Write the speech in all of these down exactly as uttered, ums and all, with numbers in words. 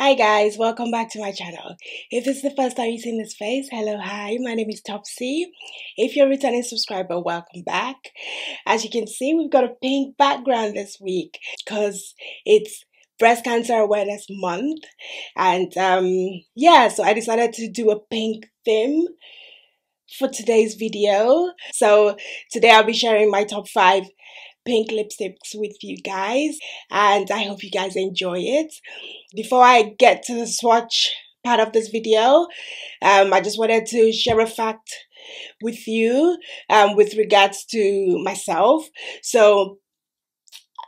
Hi guys, welcome back to my channel. If this is the first time you've seen this face, hello, hi, my name is Topsy. If you're a returning subscriber, welcome back. As you can see, we've got a pink background this week because it's Breast Cancer Awareness Month, and um, yeah, so I decided to do a pink theme for today's video. So today I'll be sharing my top five pink lipsticks with you guys, and I hope you guys enjoy it. Before I get to the swatch part of this video, um, I just wanted to share a fact with you um, with regards to myself. So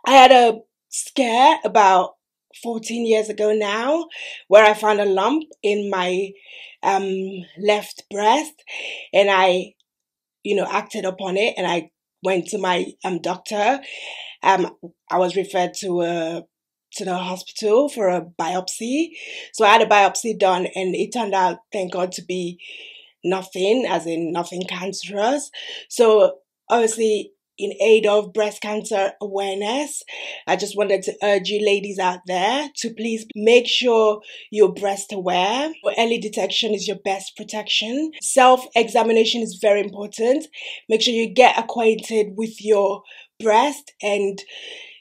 I had a scare about fourteen years ago now where I found a lump in my um, left breast, and I, you know, acted upon it, and I went to my um, doctor. Um, I was referred to a, to the hospital for a biopsy. So I had a biopsy done, and it turned out, thank God, to be nothing, as in nothing cancerous. So obviously, in aid of breast cancer awareness, I just wanted to urge you ladies out there to please make sure you're breast aware. Early detection is your best protection. Self-examination is very important. Make sure you get acquainted with your breast, and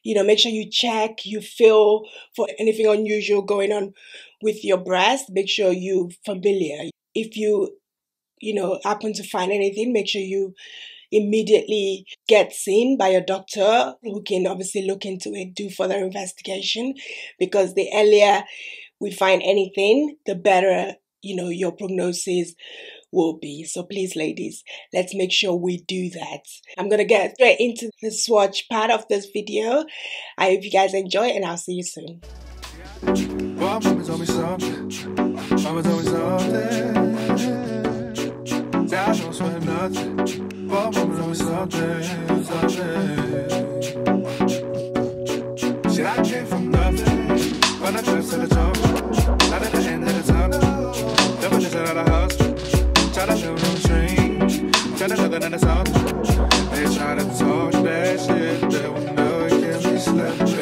you know, make sure you check, you feel for anything unusual going on with your breast. Make sure you're familiar. If you, you know, happen to find anything, make sure you immediately get seen by your doctor, who can obviously look into it, do further investigation, because the earlier we find anything, the better, you know, your prognosis will be. So please, ladies, let's make sure we do that. I'm gonna get straight into the swatch part of this video. I hope you guys enjoy, and I'll see you soon. Well, mama's always something. Mama's always something. Dad don't swear nothing. Well, mama's always something, something. See, I came from nothing, when I tried to the top, not at the end of the tunnel. Never just out of the house, try to show no change, try to show that in the south. They try to talk that shit, they will know it can't be slept.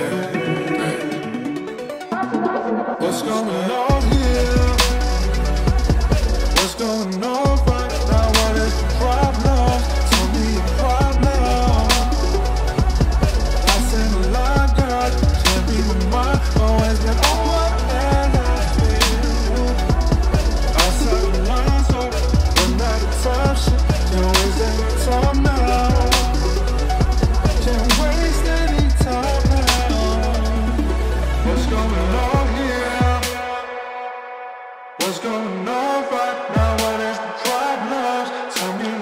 What's going on here? What's going on right now? What is the problem?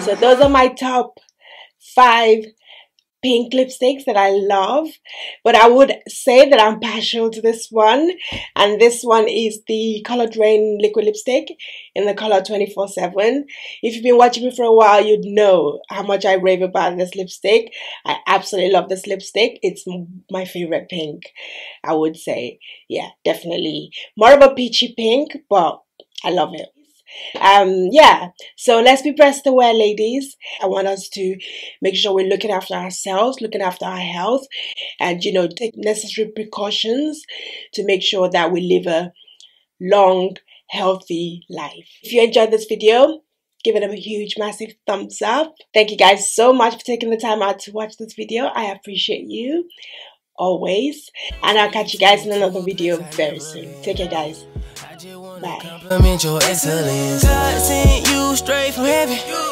So those are my top five pink lipsticks that I love, but I would say that I'm partial to this one, and this one is the Coloured Raine liquid lipstick in the color twenty-four seven. If you've been watching me for a while, you'd know how much I rave about this lipstick. I absolutely love this lipstick. It's my favorite pink, I would say. Yeah, definitely more of a peachy pink, but I love it. Um yeah, so let's be breast aware, ladies. I want us to make sure we're looking after ourselves, looking after our health, and you know, take necessary precautions to make sure that we live a long, healthy life. If you enjoyed this video, give it a huge, massive thumbs up. Thank you guys so much for taking the time out to watch this video. I appreciate you always, and I'll catch you guys in another video very soon. Take care, guys. Compliment your excellence. God sent you straight from heaven.